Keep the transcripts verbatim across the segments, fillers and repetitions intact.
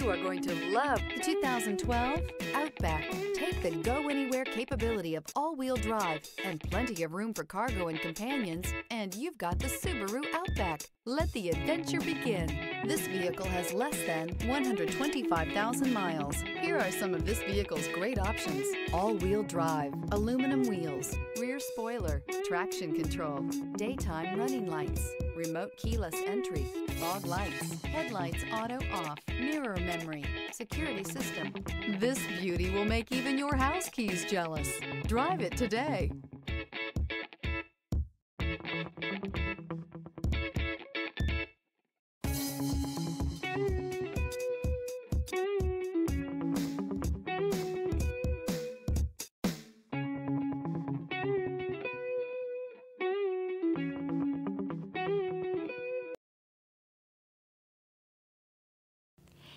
You are going to love the two thousand twelve Outback. Take the go-anywhere capability of all-wheel drive and plenty of room for cargo and companions, and you've got the Subaru Outback. Let the adventure begin. This vehicle has less than one hundred twenty-five thousand miles. Here are some of this vehicle's great options: all-wheel drive, aluminum wheels, rear spoiler, traction control, daytime running lights, remote keyless entry, fog lights, headlights auto off, mirror memory, security system. This beauty will make even your house keys jealous. Drive it today.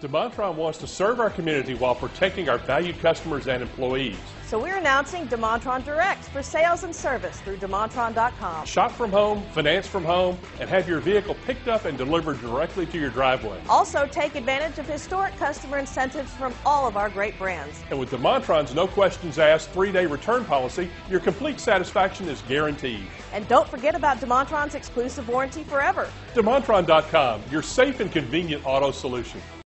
DeMontrond wants to serve our community while protecting our valued customers and employees. So we're announcing DeMontrond Direct for sales and service through DeMontrond dot com. Shop from home, finance from home, and have your vehicle picked up and delivered directly to your driveway. Also, take advantage of historic customer incentives from all of our great brands. And with DeMontrond's no questions asked three-day return policy, your complete satisfaction is guaranteed. And don't forget about DeMontrond's exclusive warranty forever. DeMontrond dot com, your safe and convenient auto solution.